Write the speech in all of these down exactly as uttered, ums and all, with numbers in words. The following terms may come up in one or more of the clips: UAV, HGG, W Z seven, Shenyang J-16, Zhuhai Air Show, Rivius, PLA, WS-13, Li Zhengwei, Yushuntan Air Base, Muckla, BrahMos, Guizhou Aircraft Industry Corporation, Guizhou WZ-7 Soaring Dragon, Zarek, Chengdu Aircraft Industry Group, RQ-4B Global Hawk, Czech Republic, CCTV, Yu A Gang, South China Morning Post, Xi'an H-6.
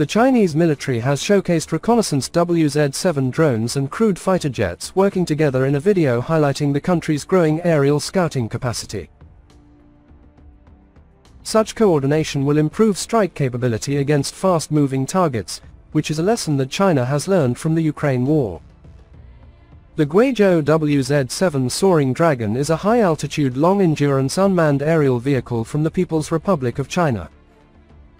The Chinese military has showcased reconnaissance W Z seven drones and crewed fighter jets working together in a video highlighting the country's growing aerial scouting capacity. Such coordination will improve strike capability against fast-moving targets, which is a lesson that China has learned from the Ukraine war. The Guizhou W Z seven Soaring Dragon is a high-altitude long-endurance unmanned aerial vehicle from the People's Republic of China.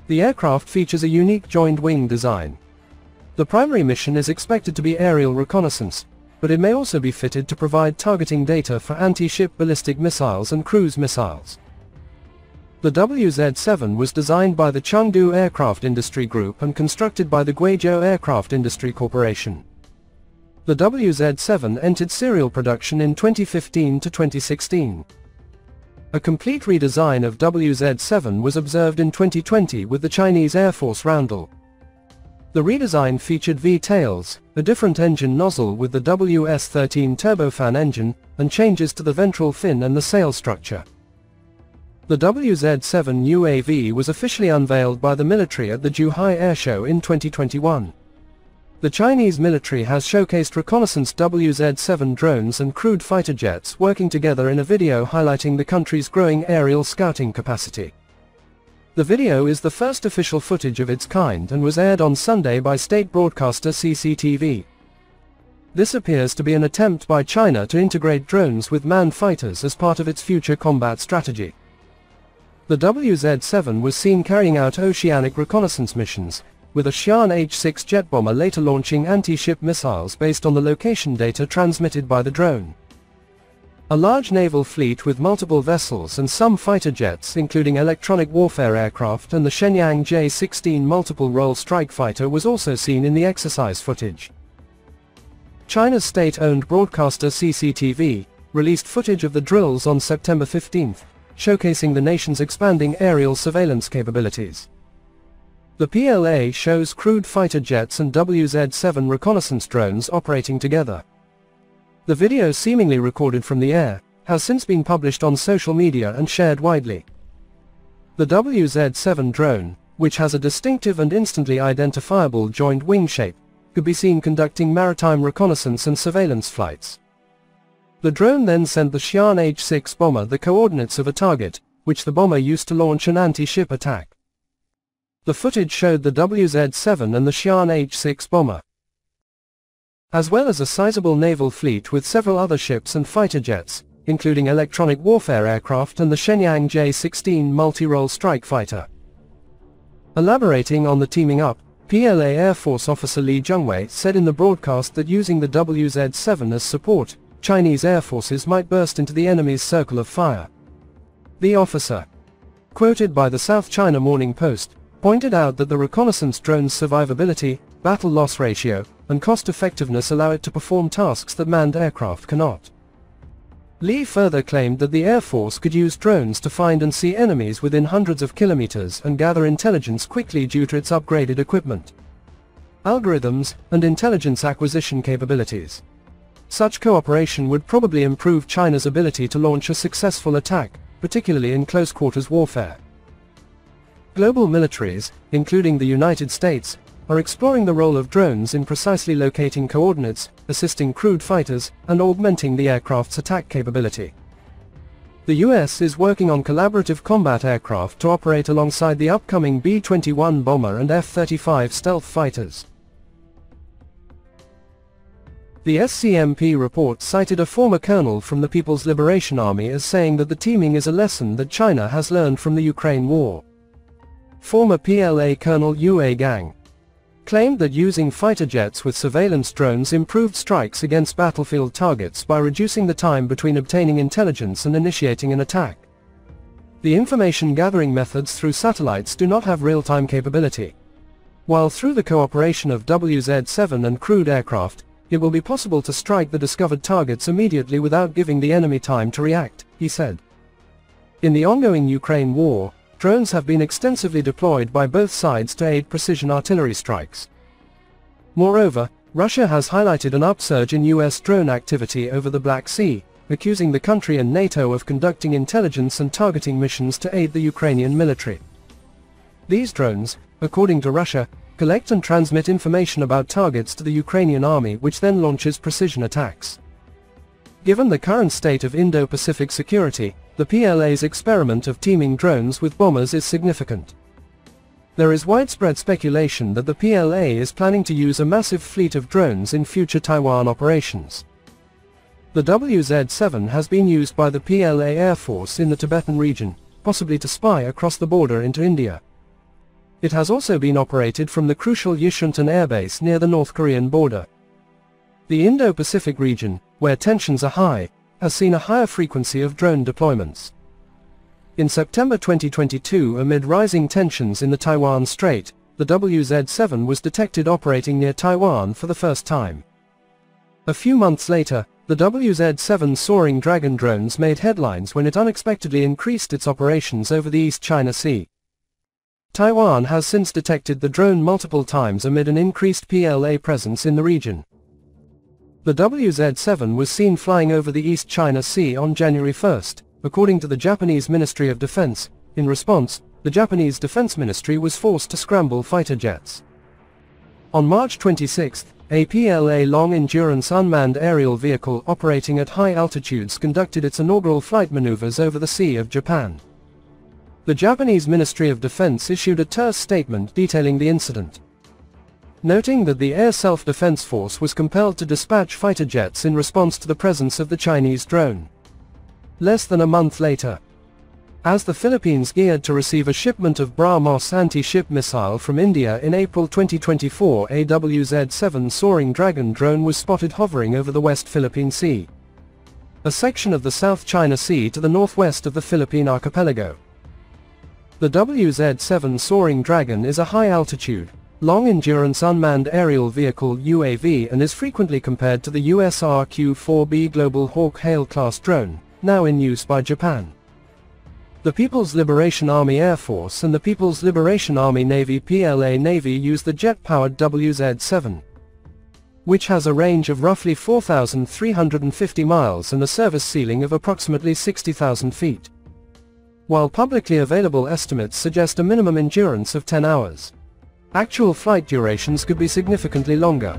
The aircraft features a unique joined wing design. The primary mission is expected to be aerial reconnaissance, but it may also be fitted to provide targeting data for anti-ship ballistic missiles and cruise missiles. The W Z seven was designed by the Chengdu Aircraft Industry Group and constructed by the Guizhou Aircraft Industry Corporation. The W Z seven entered serial production in twenty fifteen to twenty sixteen. A complete redesign of W Z seven was observed in twenty twenty with the Chinese Air Force Roundel. The redesign featured V-tails, a different engine nozzle with the W S thirteen turbofan engine, and changes to the ventral fin and the sail structure. The W Z seven U A V was officially unveiled by the military at the Zhuhai Air Show in twenty twenty-one. The Chinese military has showcased reconnaissance W Z seven drones and crewed fighter jets working together in a video highlighting the country's growing aerial scouting capacity. The video is the first official footage of its kind and was aired on Sunday by state broadcaster C C T V. This appears to be an attempt by China to integrate drones with manned fighters as part of its future combat strategy. The W Z seven was seen carrying out oceanic reconnaissance missions, with a Xi'an H six jet bomber later launching anti-ship missiles based on the location data transmitted by the drone. A large naval fleet with multiple vessels and some fighter jets, including electronic warfare aircraft and the Shenyang J sixteen multiple-role strike fighter, was also seen in the exercise footage. China's state-owned broadcaster C C T V released footage of the drills on September fifteenth, showcasing the nation's expanding aerial surveillance capabilities. The P L A shows crewed fighter jets and W Z seven reconnaissance drones operating together. The video, seemingly recorded from the air, has since been published on social media and shared widely. The W Z seven drone, which has a distinctive and instantly identifiable joined wing shape, could be seen conducting maritime reconnaissance and surveillance flights. The drone then sent the Xi'an H six bomber the coordinates of a target, which the bomber used to launch an anti-ship attack. The footage showed the W Z seven and the Xi'an H six bomber, as well as a sizable naval fleet with several other ships and fighter jets, including electronic warfare aircraft and the Shenyang J sixteen multi-role strike fighter. Elaborating on the teaming up, P L A Air Force officer Li Zhengwei said in the broadcast that using the W Z seven as support, Chinese air forces might burst into the enemy's circle of fire. The officer, quoted by the South China Morning Post, pointed out that the reconnaissance drone's survivability, battle loss ratio, and cost-effectiveness allow it to perform tasks that manned aircraft cannot. Li further claimed that the Air Force could use drones to find and see enemies within hundreds of kilometers and gather intelligence quickly due to its upgraded equipment, algorithms, and intelligence acquisition capabilities. Such cooperation would probably improve China's ability to launch a successful attack, particularly in close-quarters warfare. Global militaries, including the United States, are exploring the role of drones in precisely locating coordinates, assisting crewed fighters, and augmenting the aircraft's attack capability. The U S is working on collaborative combat aircraft to operate alongside the upcoming B twenty-one bomber and F thirty-five stealth fighters. The S C M P report cited a former colonel from the People's Liberation Army as saying that the teaming is a lesson that China has learned from the Ukraine war. Former P L A Colonel Yu A Gang claimed that using fighter jets with surveillance drones improved strikes against battlefield targets by reducing the time between obtaining intelligence and initiating an attack. The information gathering methods through satellites do not have real-time capability, while through the cooperation of W Z seven and crewed aircraft, it will be possible to strike the discovered targets immediately without giving the enemy time to react, he said. In the ongoing Ukraine war, drones have been extensively deployed by both sides to aid precision artillery strikes. Moreover, Russia has highlighted an upsurge in U S drone activity over the Black Sea, accusing the country and NATO of conducting intelligence and targeting missions to aid the Ukrainian military. These drones, according to Russia, collect and transmit information about targets to the Ukrainian army, which then launches precision attacks. Given the current state of Indo-Pacific security, the P L A's experiment of teaming drones with bombers is significant. There is widespread speculation that the P L A is planning to use a massive fleet of drones in future Taiwan operations. The W Z seven has been used by the P L A Air Force in the Tibetan region, possibly to spy across the border into India. It has also been operated from the crucial Yushuntan Air Base near the North Korean border. The Indo-Pacific region, where tensions are high, has seen a higher frequency of drone deployments. In September twenty twenty-two, amid rising tensions in the Taiwan Strait, the W Z seven was detected operating near Taiwan for the first time. A few months later, the W Z seven Soaring Dragon drones made headlines when it unexpectedly increased its operations over the East China Sea. Taiwan has since detected the drone multiple times amid an increased P L A presence in the region. The W Z seven was seen flying over the East China Sea on January first, according to the Japanese Ministry of Defense. In response, the Japanese Defense Ministry was forced to scramble fighter jets. On March twenty-sixth, a P L A long-endurance unmanned aerial vehicle operating at high altitudes conducted its inaugural flight maneuvers over the Sea of Japan. The Japanese Ministry of Defense issued a terse statement detailing the incident, noting that the Air Self-Defense Force was compelled to dispatch fighter jets in response to the presence of the Chinese drone. Less than a month later, as the Philippines geared to receive a shipment of BrahMos anti-ship missile from India in April twenty twenty-four, a W Z seven Soaring Dragon drone was spotted hovering over the West Philippine Sea, a section of the South China Sea to the northwest of the Philippine archipelago. The W Z seven Soaring Dragon is a high-altitude, long-endurance unmanned aerial vehicle U A V and is frequently compared to the U S R Q four B Global Hawk Hail-class drone, now in use by Japan. The People's Liberation Army Air Force and the People's Liberation Army Navy P L A Navy use the jet-powered W Z seven, which has a range of roughly four thousand three hundred fifty miles and a service ceiling of approximately sixty thousand feet, while publicly available estimates suggest a minimum endurance of ten hours. Actual flight durations could be significantly longer.